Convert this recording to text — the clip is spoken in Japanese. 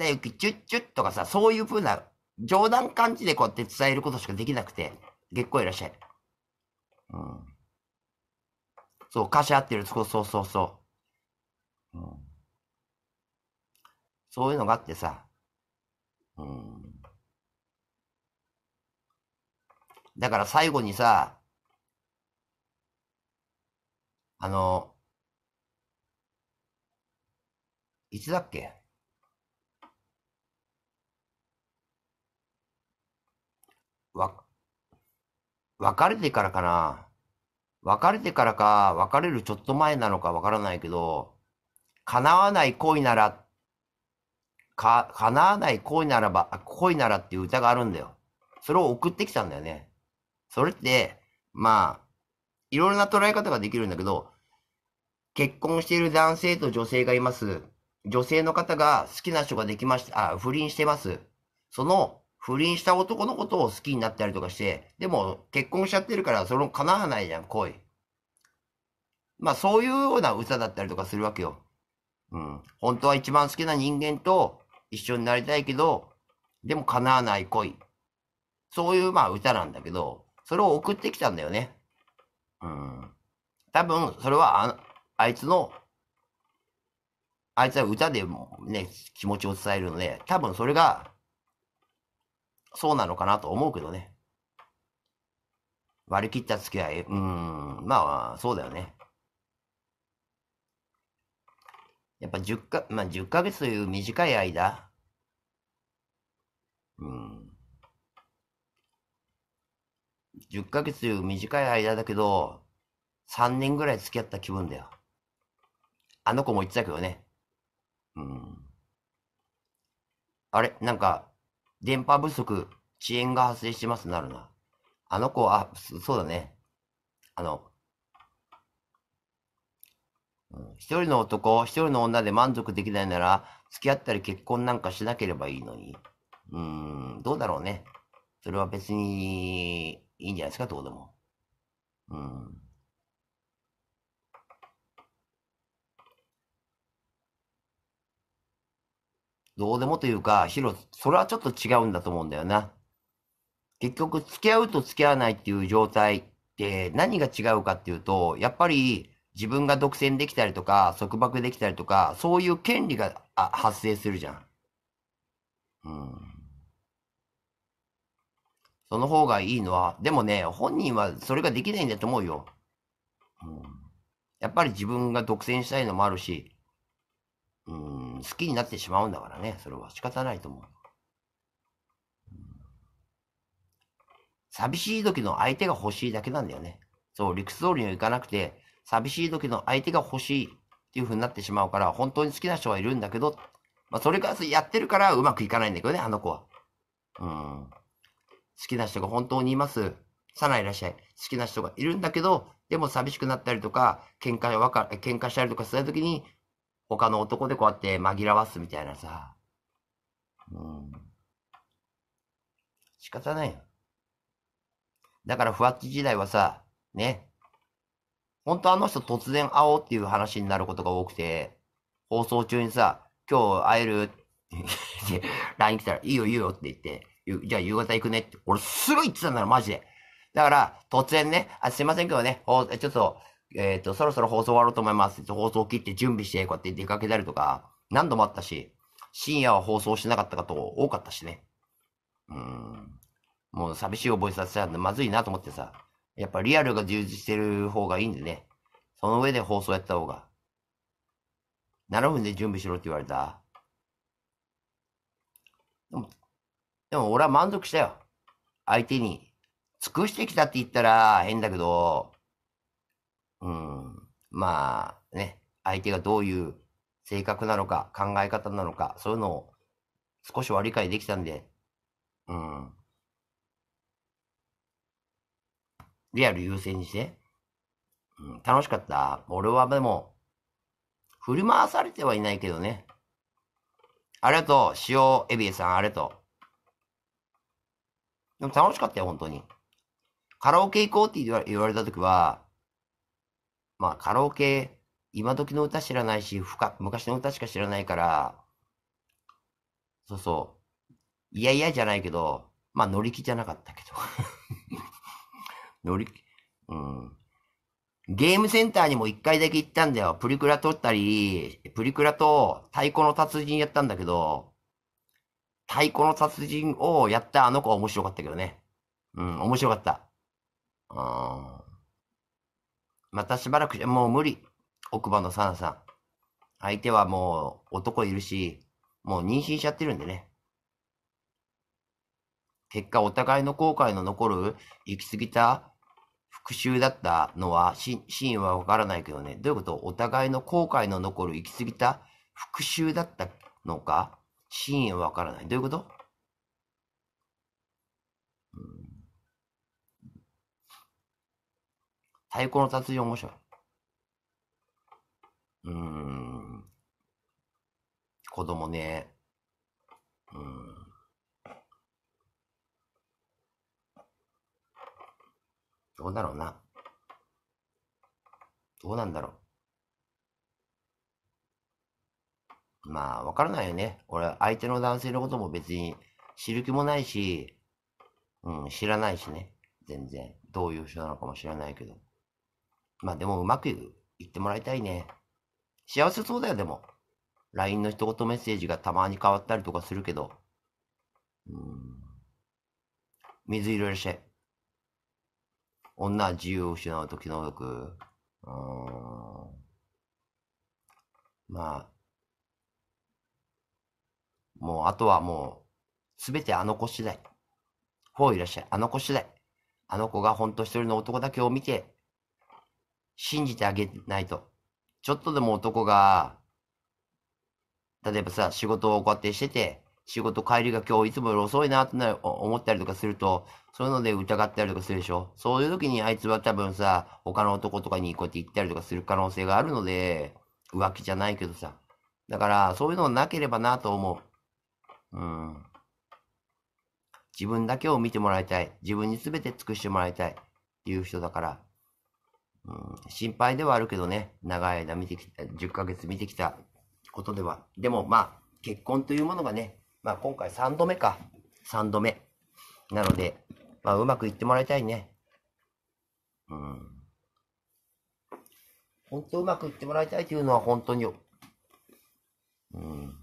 ゆきチュッチュッとかさ、そういうふうな冗談感じでこうやって伝えることしかできなくて、結構いらっしゃる。うん。そう、歌詞合ってる、そうそうそうそう。うん、そういうのがあってさ。うん。だから最後にさ、いつだっけ？別れてからかな。別れてからか、別れるちょっと前なのかわからないけど、叶わない恋ならば、恋ならっていう歌があるんだよ。それを送ってきたんだよね。それって、まあ、いろいろな捉え方ができるんだけど、結婚している男性と女性がいます。女性の方が好きな人ができました。不倫してます。その不倫した男のことを好きになったりとかして、でも結婚しちゃってるからそれも叶わないじゃん、恋。まあそういうような歌だったりとかするわけよ。うん。本当は一番好きな人間と一緒になりたいけど、でも叶わない恋。そういうまあ歌なんだけど、それを送ってきたんだよね。うん。多分それはあいつは歌でもね、気持ちを伝えるので、多分それが、そうなのかなと思うけどね。割り切った付き合い、まあ、そうだよね。やっぱ10ヶ月という短い間、10ヶ月という短い間だけど、3年ぐらい付き合った気分だよ。あの子も言ってたけどね。あれなんか、電波不足、遅延が発生してますなるな。あの子は、そうだね。一人の男、一人の女で満足できないなら、付き合ったり結婚なんかしなければいいのに。どうだろうね。それは別に、いいんじゃないですか、どうでも。どうでもというか、それはちょっと違うんだと思うんだよな。結局、付き合うと付き合わないっていう状態って何が違うかっていうと、やっぱり自分が独占できたりとか、束縛できたりとか、そういう権利が発生するじゃん。その方がいいのは、でもね、本人はそれができないんだと思うよ。やっぱり自分が独占したいのもあるし、好きになってしまうんだからね、それは仕方ないと思う。寂しい時の相手が欲しいだけなんだよね。そう、理屈通りにいかなくて、寂しい時の相手が欲しいっていう風になってしまうから、本当に好きな人はいるんだけど、まあ、それがやってるからうまくいかないんだけどね、あの子は。好きな人が本当にいます。さないらっしゃい。好きな人がいるんだけど、でも寂しくなったりとか、喧嘩したりとかした時に、他の男でこうやって紛らわすみたいなさ。仕方ないよ。だから、ふわっち時代はさ、ね。ほんとあの人突然会おうっていう話になることが多くて、放送中にさ、今日会えるって言って LINE 来たら、いいよいいよって言って、じゃあ夕方行くねって。俺すぐ言ってたんだよ、マジで。だから、突然ね、すいませんけどね、ちょっと、そろそろ放送終わろうと思います。放送を切って準備して、こうやって出かけたりとか、何度もあったし、深夜は放送しなかったこと多かったしね。もう寂しい覚えさせたんで、まずいなと思ってさ、やっぱリアルが充実してる方がいいんでね。その上で放送やった方が。7分で準備しろって言われた。でも俺は満足したよ。相手に。尽くしてきたって言ったら変だけど、まあね、相手がどういう性格なのか、考え方なのか、そういうのを少しは理解できたんで、リアル優先にして、楽しかった。俺はでも、振り回されてはいないけどね。ありがとう、塩エビエさん、ありがとう。でも楽しかったよ、本当に。カラオケ行こうって言われたときは、まあ、カラオケ、今時の歌知らないし、昔の歌しか知らないから、そうそう。いやいやじゃないけど、まあ乗り気じゃなかったけど。乗り気、うん。ゲームセンターにも一回だけ行ったんだよ。プリクラ撮ったり、プリクラと太鼓の達人やったんだけど、太鼓の達人をやったあの子は面白かったけどね。うん、面白かった。うん。またしばらくじゃ、もう無理。奥歯のサナさん。相手はもう男いるし、もう妊娠しちゃってるんでね。結果、お互いの後悔の残る行き過ぎた復讐だったのは、真意はわからないけどね。どういうこと？お互いの後悔の残る行き過ぎた復讐だったのか、真意はわからない。どういうこと？うん、太鼓の達人面白い。うーん、子供ね。うん、どうだろうな。どうなんだろう。まあ、わからないよね。俺、相手の男性のことも別に知る気もないし、うん、知らないしね。全然。どういう人なのかも知らないけど。まあ、でも、うまくいってもらいたいね。幸せそうだよ、でも。LINE の一言メッセージがたまに変わったりとかするけど。うん。水色いらっしゃい。女は自由を失うと気の毒。うーん。まあ、もう、あとはもう、すべてあの子次第。ほういらっしゃい。あの子次第。あの子がほんと一人の男だけを見て、信じてあげないと。ちょっとでも男が、例えばさ、仕事をこうやってしてて、仕事帰りが今日いつもより遅いなって思ったりとかすると、そういうので疑ったりとかするでしょ。そういう時にあいつは多分さ、他の男とかにこうやって行ったりとかする可能性があるので、浮気じゃないけどさ。だから、そういうのなければなと思う。うん。自分だけを見てもらいたい。自分に全て尽くしてもらいたい。っていう人だから、うん、心配ではあるけどね。長い間見てきた、10ヶ月見てきたことでは。でもまあ、結婚というものがね、まあ今回3度目か。3度目。なので、まあうまくいってもらいたいね。うん。本当うまくいってもらいたいというのは本当に、うん。